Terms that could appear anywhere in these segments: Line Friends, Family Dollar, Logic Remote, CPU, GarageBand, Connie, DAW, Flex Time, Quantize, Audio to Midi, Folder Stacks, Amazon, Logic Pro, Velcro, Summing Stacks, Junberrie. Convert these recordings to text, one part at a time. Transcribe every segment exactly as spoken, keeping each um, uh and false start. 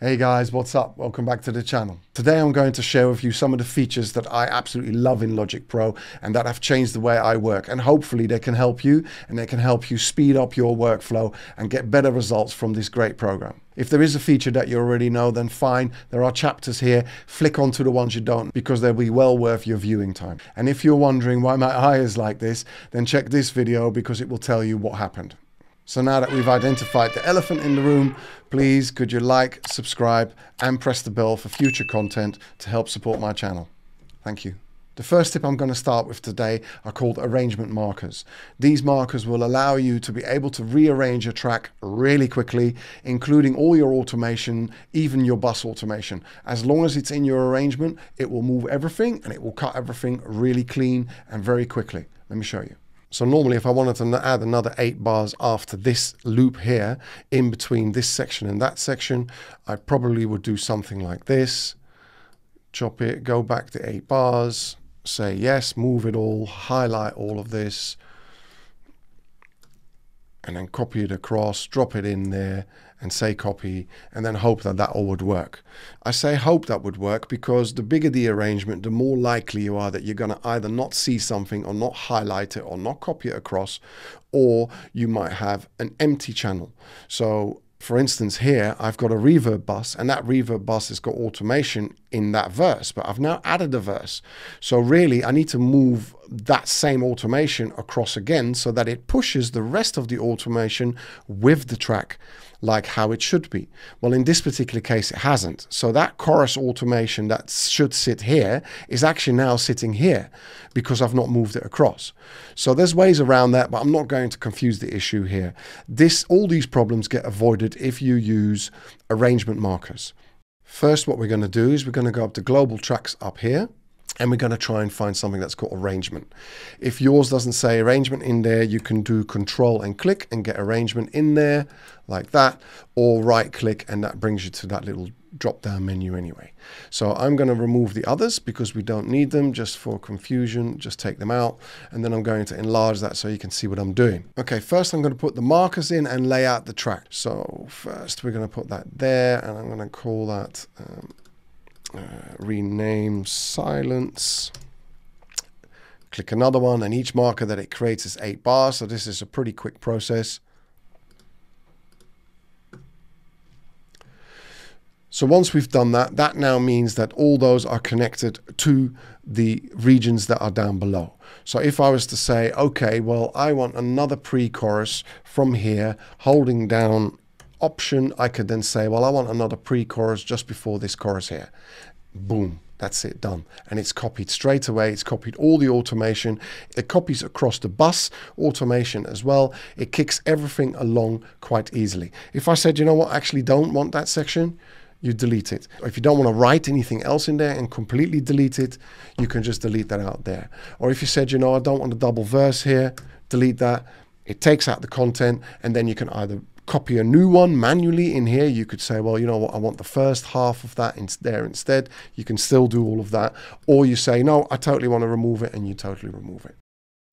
Hey guys, what's up? Welcome back to the channel. Today I'm going to share with you some of the features that I absolutely love in Logic Pro and that have changed the way I work, and hopefully they can help you and they can help you speed up your workflow and get better results from this great program. If there is a feature that you already know, then fine, there are chapters here, flick onto the ones you don't, because they'll be well worth your viewing time. And if you're wondering why my eye is like this, then check this video because it will tell you what happened. So now that we've identified the elephant in the room, please could you like, subscribe and press the bell for future content to help support my channel. Thank you. The first tip I'm going to start with today are called arrangement markers. These markers will allow you to be able to rearrange a track really quickly, including all your automation, even your bus automation. As long as it's in your arrangement, it will move everything and it will cut everything really clean and very quickly. Let me show you. So normally if I wanted to add another eight bars after this loop here, in between this section and that section, I probably would do something like this. Chop it, go back to eight bars, say yes, move it all, highlight all of this, and then copy it across, drop it in there and say copy, and then hope that that all would work. I say hope that would work because the bigger the arrangement, the more likely you are that you're going to either not see something or not highlight it or not copy it across, or you might have an empty channel. So for instance, here I've got a reverb bus, and that reverb bus has got automation in that verse, but I've now added a verse. So really I need to move that same automation across again so that it pushes the rest of the automation with the track like how it should be. Well, in this particular case, it hasn't. So that chorus automation that should sit here is actually now sitting here because I've not moved it across. So there's ways around that, but I'm not going to confuse the issue here. This, all these problems get avoided if you use arrangement markers. First, what we're going to do is we're going to go up to global tracks up here, and we're going to try and find something that's called arrangement. If yours doesn't say arrangement in there, you can do control and click and get arrangement in there like that, or right click and that brings you to that little drop down menu anyway. So I'm going to remove the others because we don't need them, just for confusion, just take them out. And then I'm going to enlarge that so you can see what I'm doing. Okay, first I'm going to put the markers in and lay out the track. So first we're going to put that there, and I'm going to call that um, Uh, rename silence. Click another one, and each marker that it creates is eight bars, so this is a pretty quick process. So once we've done that, that now means that all those are connected to the regions that are down below. So if I was to say, okay, well, I want another pre-chorus from here, holding down Option, I could then say, well, I want another pre-chorus just before this chorus here. Boom, that's it, done. And it's copied straight away. It's copied all the automation. It copies across the bus automation as well. It kicks everything along quite easily. If I said, you know what, I actually don't want that section, you delete it. If you don't want to write anything else in there and completely delete it, you can just delete that out there. Or if you said, you know, I don't want a double verse here, delete that. It takes out the content, and then you can either copy a new one manually in here. You could say, well, you know what, I want the first half of that in there instead. You can still do all of that. Or you say, no, I totally want to remove it, and you totally remove it.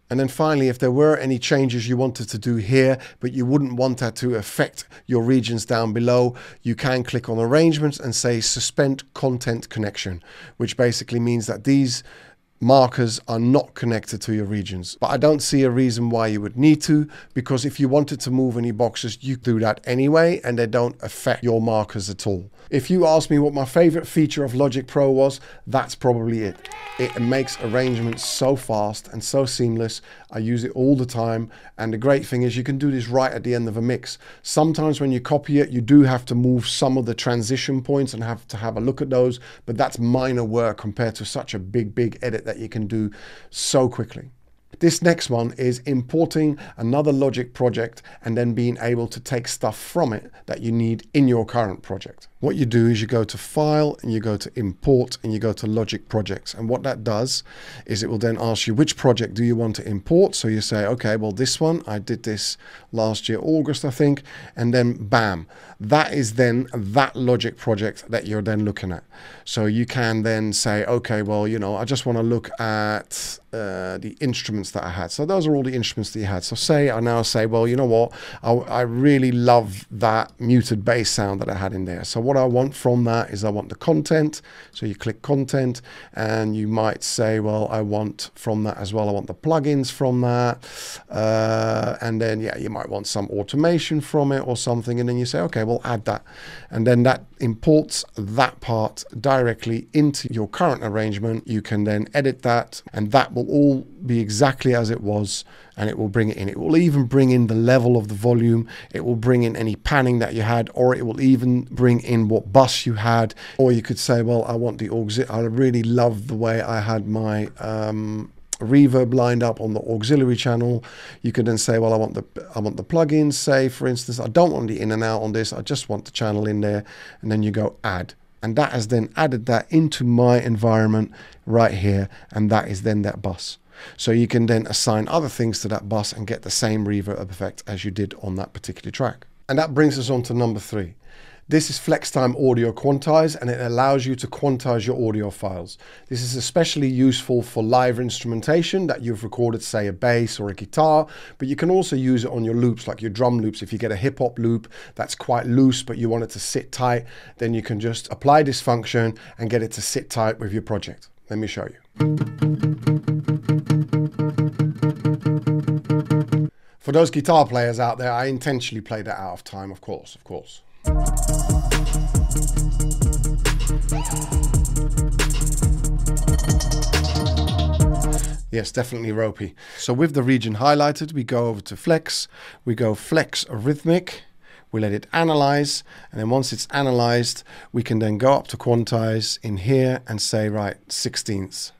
And then finally, if there were any changes you wanted to do here, but you wouldn't want that to affect your regions down below, you can click on arrangements and say suspend content connection, which basically means that these markers are not connected to your regions. But I don't see a reason why you would need to, because if you wanted to move any boxes, you do that anyway, and they don't affect your markers at all. If you ask me what my favorite feature of Logic Pro was, that's probably it. It makes arrangements so fast and so seamless. I use it all the time, and the great thing is you can do this right at the end of a mix. Sometimes when you copy it, you do have to move some of the transition points and have to have a look at those, but that's minor work compared to such a big, big edit that you can do so quickly. This next one is importing another Logic project and then being able to take stuff from it that you need in your current project. What you do is you go to File and you go to Import and you go to Logic Projects. And what that does is it will then ask you which project do you want to import. So you say, okay, well, this one, I did this last year, August, I think. And then bam, that is then that Logic project that you're then looking at. So you can then say, okay, well, you know, I just want to look at uh, the instruments that I had. So those are all the instruments that you had. So say I now say, well, you know what, I, I really love that muted bass sound that I had in there. So what I want from that is I want the content. So you click content, and you might say, well, I want from that as well, I want the plugins from that, uh, and then yeah, you might want some automation from it or something, and then you say, okay, well, add that, and then that imports that part directly into your current arrangement. You can then edit that, and that will all be exactly as it was, and it will bring it in. It will even bring in the level of the volume, it will bring in any panning that you had, or it will even bring in what bus you had. Or you could say, well, I want the auxiliary, I really love the way I had my um reverb lined up on the auxiliary channel. You can then say, well, I want the I want the plugins, say for instance. I don't want the in and out on this, I just want the channel in there, and then you go add, and that has then added that into my environment right here, and that is then that bus. So you can then assign other things to that bus and get the same reverb effect as you did on that particular track. And that brings us on to number three. This is Flex Time Audio Quantize, and it allows you to quantize your audio files. This is especially useful for live instrumentation that you've recorded, say a bass or a guitar, but you can also use it on your loops, like your drum loops. If you get a hip hop loop that's quite loose, but you want it to sit tight, then you can just apply this function and get it to sit tight with your project. Let me show you. For those guitar players out there, I intentionally played that out of time, of course, of course. Yes, definitely ropey. So with the region highlighted, we go over to Flex, we go Flex Rhythmic, we let it analyze, and then once it's analyzed, we can then go up to Quantize in here and say, right, sixteenths.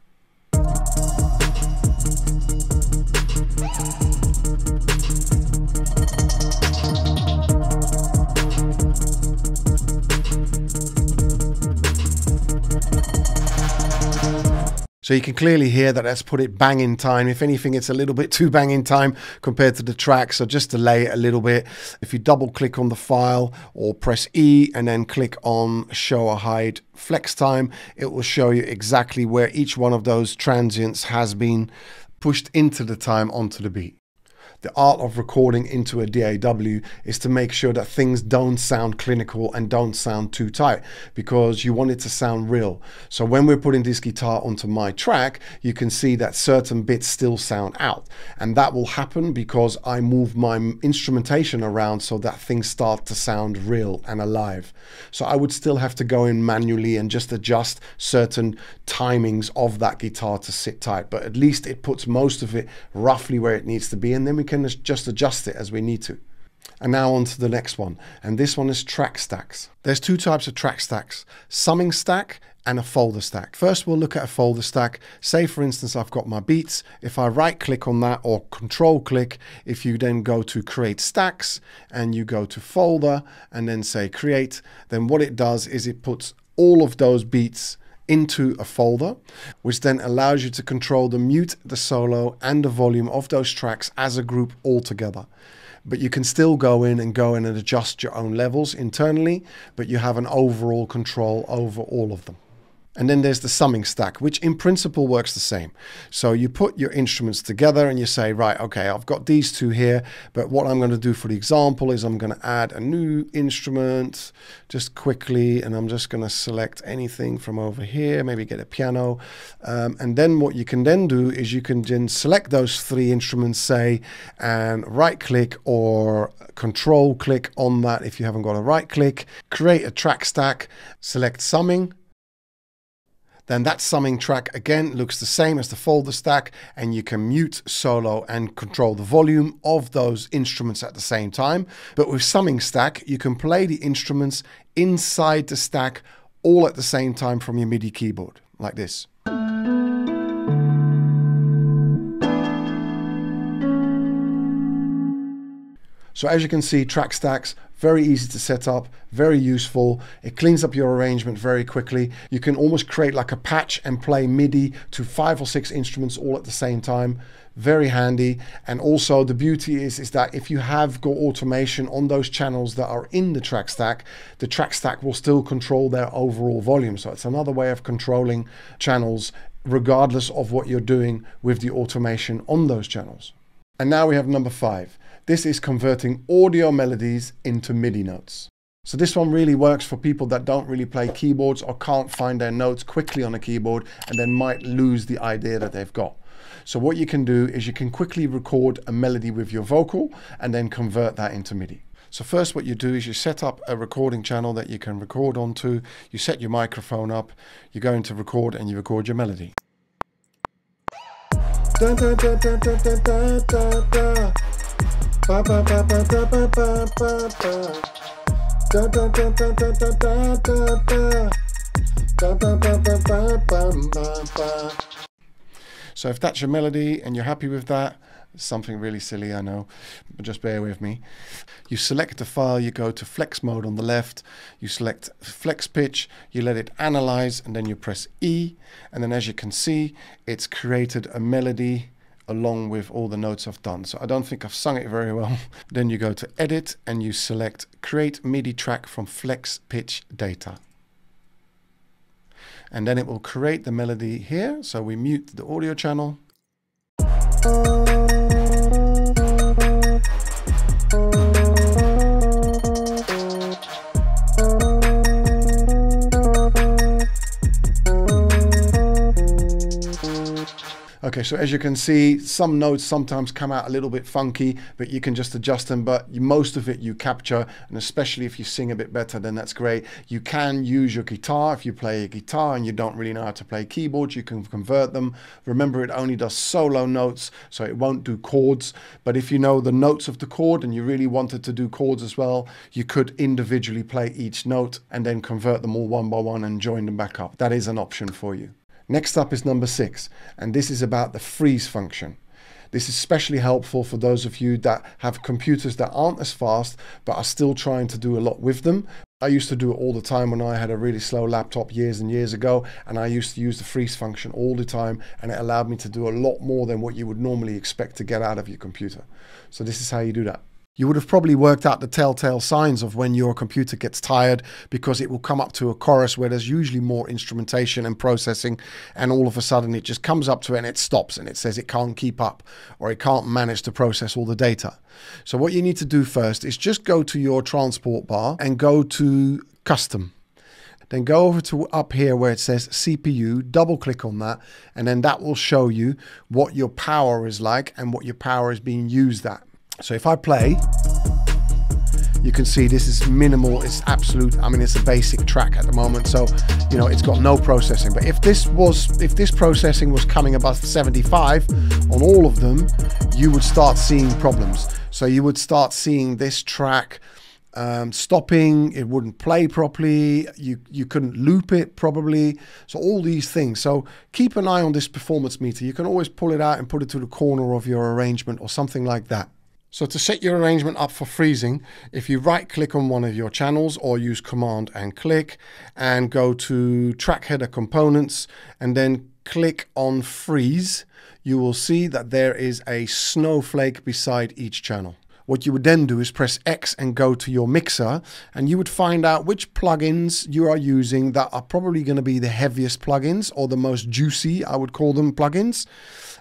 So you can clearly hear that that's put it bang in time. If anything, it's a little bit too bang in time compared to the track, so just delay it a little bit. If you double click on the file or press E and then click on Show or Hide Flex Time, it will show you exactly where each one of those transients has been pushed into the time onto the beat. The art of recording into a D A W is to make sure that things don't sound clinical and don't sound too tight, because you want it to sound real. So when we're putting this guitar onto my track, you can see that certain bits still sound out, and that will happen because I move my instrumentation around so that things start to sound real and alive. So I would still have to go in manually and just adjust certain timings of that guitar to sit tight, but at least it puts most of it roughly where it needs to be, and then we can just adjust it as we need to. And now on to the next one, and this one is track stacks. There's two types of track stacks: summing stack and a folder stack. First, we'll look at a folder stack. Say for instance, I've got my beats. If I right click on that or control click, if you then go to create stacks and you go to folder and then say create, then what it does is it puts all of those beats into a folder, which then allows you to control the mute, the solo, and the volume of those tracks as a group all together. But you can still go in and go in and adjust your own levels internally, but you have an overall control over all of them. And then there's the summing stack, which in principle works the same. So you put your instruments together and you say, right, okay, I've got these two here, but what I'm going to do for the example is I'm going to add a new instrument just quickly, and I'm just going to select anything from over here, maybe get a piano. Um, and then what you can then do is you can then select those three instruments, say, and right click or control click on that if you haven't got a right click, create a track stack, select summing. Then that summing track again looks the same as the folder stack, and you can mute, solo, and control the volume of those instruments at the same time. But with summing stack, you can play the instruments inside the stack all at the same time from your MIDI keyboard, like this. So as you can see, track stacks, very easy to set up, very useful. It cleans up your arrangement very quickly. You can almost create like a patch and play MIDI to five or six instruments all at the same time. very handy. And also the beauty is, is that if you have got automation on those channels that are in the track stack, the track stack will still control their overall volume. So it's another way of controlling channels regardless of what you're doing with the automation on those channels. And now we have number five. This is converting audio melodies into MIDI notes. So this one really works for people that don't really play keyboards or can't find their notes quickly on a keyboard and then might lose the idea that they've got. So what you can do is you can quickly record a melody with your vocal and then convert that into MIDI. So first what you do is you set up a recording channel that you can record onto, you set your microphone up, you're going to record and you record your melody. Dun, dun, dun, dun, dun, dun, dun, dun, dun. Ba, ba, ba, ba, da, ba, ba, ba, ba. Da da da da da da da da da da da da da da da. So if that's your melody and you're happy with that, something really silly, I know, but just bear with me. You select the file, you go to flex mode on the left, you select flex pitch, you let it analyze, and then you press E, and then as you can see, it's created a melody along with all the notes I've done. So I don't think I've sung it very well. Then you go to edit and you select create MIDI track from flex pitch data. And then it will create the melody here. So we mute the audio channel. Okay, so as you can see, some notes sometimes come out a little bit funky, but you can just adjust them, but most of it you capture, and especially if you sing a bit better, then that's great. You can use your guitar. If you play a guitar and you don't really know how to play keyboards, you can convert them. Remember, it only does solo notes, so it won't do chords, but if you know the notes of the chord and you really wanted to do chords as well, you could individually play each note and then convert them all one by one and join them back up. That is an option for you. Next up is number six, and this is about the freeze function. This is especially helpful for those of you that have computers that aren't as fast, but are still trying to do a lot with them. I used to do it all the time when I had a really slow laptop years and years ago, and I used to use the freeze function all the time, and it allowed me to do a lot more than what you would normally expect to get out of your computer. So this is how you do that. You would have probably worked out the telltale signs of when your computer gets tired, because it will come up to a chorus where there's usually more instrumentation and processing, and all of a sudden it just comes up to it and it stops and it says it can't keep up or it can't manage to process all the data. So what you need to do first is just go to your transport bar and go to custom. Then go over to up here where it says C P U, double click on that, and then that will show you what your power is like and what your power is being used at. So if I play, you can see this is minimal, it's absolute, I mean, it's a basic track at the moment, so, you know, it's got no processing. But if this was, if this processing was coming above seventy-five on all of them, you would start seeing problems. So you would start seeing this track Um, stopping, it wouldn't play properly, you, you couldn't loop it probably, so all these things. So keep an eye on this performance meter. You can always pull it out and put it to the corner of your arrangement or something like that. So to set your arrangement up for freezing, if you right click on one of your channels or use command and click and go to track header components and then click on freeze, you will see that there is a snowflake beside each channel. What you would then do is press X and go to your mixer, and you would find out which plugins you are using that are probably going to be the heaviest plugins or the most juicy, I would call them, plugins.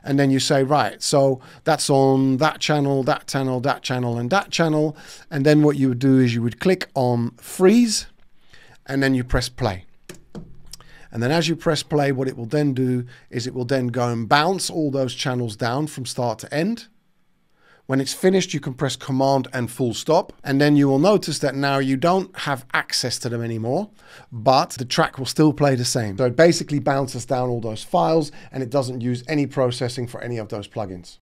And then you say, right, so that's on that channel, that channel, that channel, and that channel. And then what you would do is you would click on freeze, and then you press play. And then as you press play, what it will then do is it will then go and bounce all those channels down from start to end. When it's finished, you can press command and full stop, and then you will notice that now you don't have access to them anymore, but the track will still play the same. So it basically bounces down all those files, and it doesn't use any processing for any of those plugins.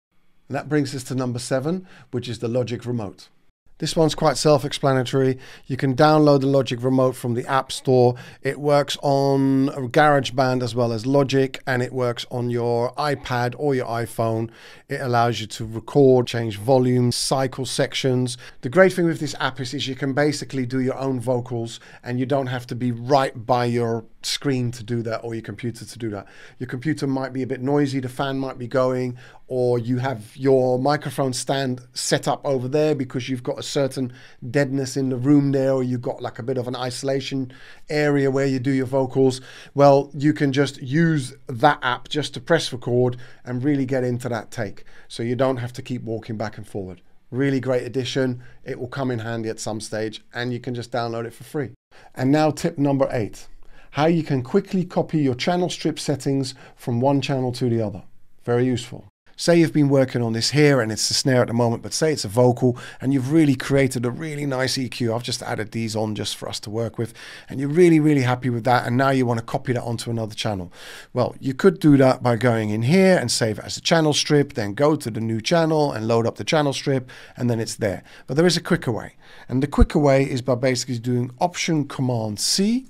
And that brings us to number seven, which is the Logic Remote. This one's quite self-explanatory. You can download the Logic Remote from the App Store. It works on GarageBand as well as Logic, and it works on your iPad or your iPhone. It allows you to record, change volume, cycle sections. The great thing with this app is, is you can basically do your own vocals, and you don't have to be right by your screen to do that or your computer to do that. Your computer might be a bit noisy, the fan might be going, or you have your microphone stand set up over there because you've got a certain deadness in the room there, or you've got like a bit of an isolation area where you do your vocals, well, you can just use that app just to press record and really get into that take. So you don't have to keep walking back and forward. Really great addition. It will come in handy at some stage, and you can just download it for free. And now tip number eight, how you can quickly copy your channel strip settings from one channel to the other. Very useful. Say you've been working on this here and it's a snare at the moment, but say it's a vocal and you've really created a really nice E Q. I've just added these on just for us to work with, and you're really, really happy with that, and now you want to copy that onto another channel. Well, you could do that by going in here and save it as a channel strip, then go to the new channel and load up the channel strip, and then it's there. But there is a quicker way, and the quicker way is by basically doing Option Command C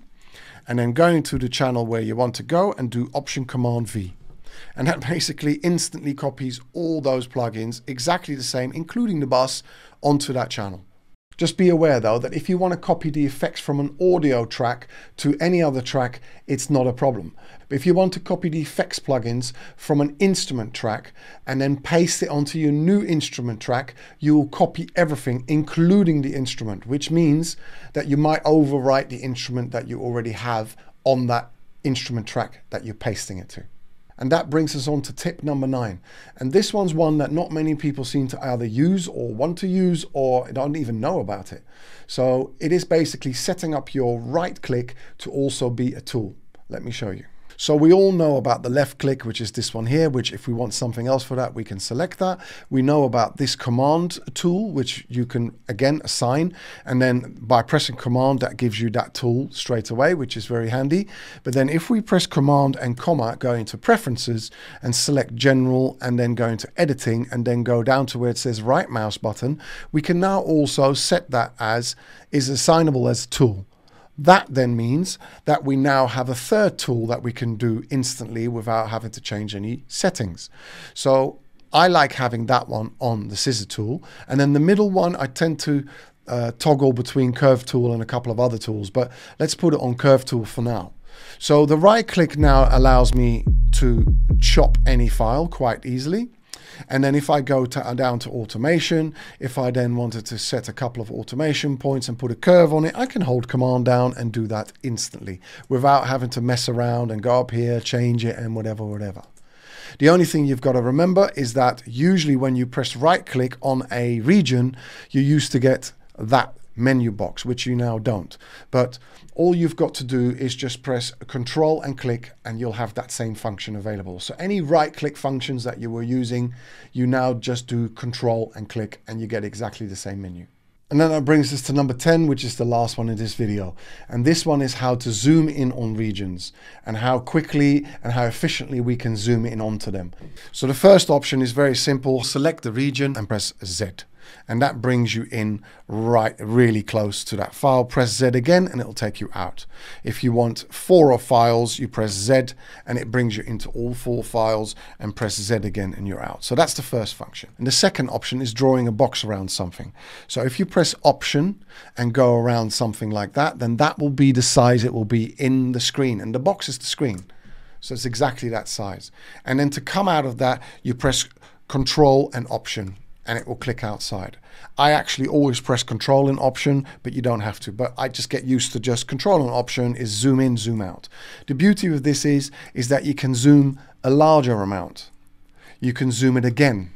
and then going to the channel where you want to go and do Option Command V. And that basically instantly copies all those plugins, exactly the same, including the bus, onto that channel. Just be aware though that if you want to copy the effects from an audio track to any other track, it's not a problem. But if you want to copy the effects plugins from an instrument track and then paste it onto your new instrument track, you will copy everything, including the instrument, which means that you might overwrite the instrument that you already have on that instrument track that you're pasting it to. And that brings us on to tip number nine. And this one's one that not many people seem to either use or want to use or don't even know about it. So it is basically setting up your right click to also be a tool. Let me show you. So we all know about the left click, which is this one here, which if we want something else for that, we can select that. We know about this command tool, which you can, again, assign. And then by pressing command, that gives you that tool straight away, which is very handy. But then if we press command and comma, go into preferences and select general, and then go into editing, and then go down to where it says right mouse button, we can now also set that as is assignable as a tool. That then means that we now have a third tool that we can do instantly without having to change any settings. So I like having that one on the scissor tool. And then the middle one, I tend to uh, toggle between curve tool and a couple of other tools, but let's put it on curve tool for now. So the right click now allows me to chop any file quite easily. And then if I go to, down to automation, if I then wanted to set a couple of automation points and put a curve on it, I can hold command down and do that instantly without having to mess around and go up here, change it and whatever, whatever. The only thing you've got to remember is that usually when you press right click on a region, you used to get that menu box, which you now don't. But all you've got to do is just press control and click, and you'll have that same function available. So any right click functions that you were using, you now just do control and click, and you get exactly the same menu. And then that brings us to number ten, which is the last one in this video. And this one is how to zoom in on regions and how quickly and how efficiently we can zoom in onto them. So the first option is very simple. Select the region and press Z. And that brings you in right really close to that file. Press Z again and it'll take you out. If you want four of files, you press Z and it brings you into all four files, and press Z again and you're out. So that's the first function. And the second option is drawing a box around something. So if you press Option and go around something like that, then that will be the size it will be in the screen. And the box is the screen. So it's exactly that size. And then to come out of that, you press Control and Option, and it will click outside. I actually always press control and option, but you don't have to, but I just get used to just control and option is zoom in, zoom out. The beauty with this is, is that you can zoom a larger amount. You can zoom it again.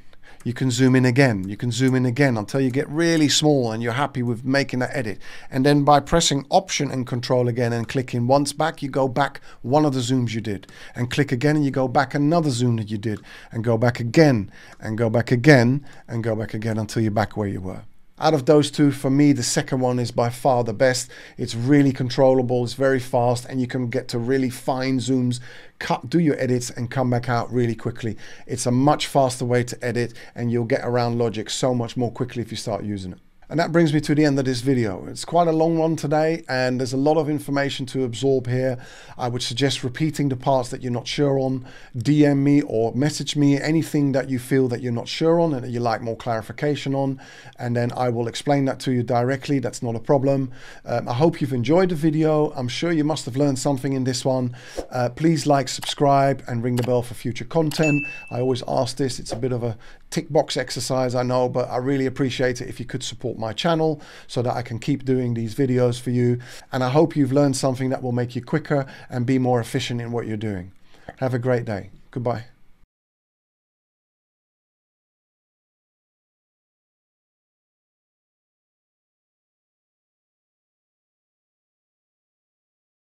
You can zoom in again. You can zoom in again until you get really small and you're happy with making that edit. And then by pressing option and control again and clicking once back, you go back one of the zooms you did, and click again and you go back another zoom that you did, and go back again and go back again and go back again until you're back where you were. Out of those two, for me, the second one is by far the best. It's really controllable, it's very fast, and you can get to really fine zooms, cut, do your edits, and come back out really quickly. It's a much faster way to edit, and you'll get around Logic so much more quickly if you start using it. And that brings me to the end of this video. It's quite a long one today, and there's a lot of information to absorb here. I would suggest repeating the parts that you're not sure on. D M me or message me anything that you feel that you're not sure on and that you like more clarification on, and then I will explain that to you directly. That's not a problem. Um, I hope you've enjoyed the video. I'm sure you must have learned something in this one. Uh, please like, subscribe, and ring the bell for future content. I always ask this. It's a bit of a tick box exercise, I know, but I really appreciate it if you could support my channel so that I can keep doing these videos for you. And I hope you've learned something that will make you quicker and be more efficient in what you're doing. Have a great day. Goodbye.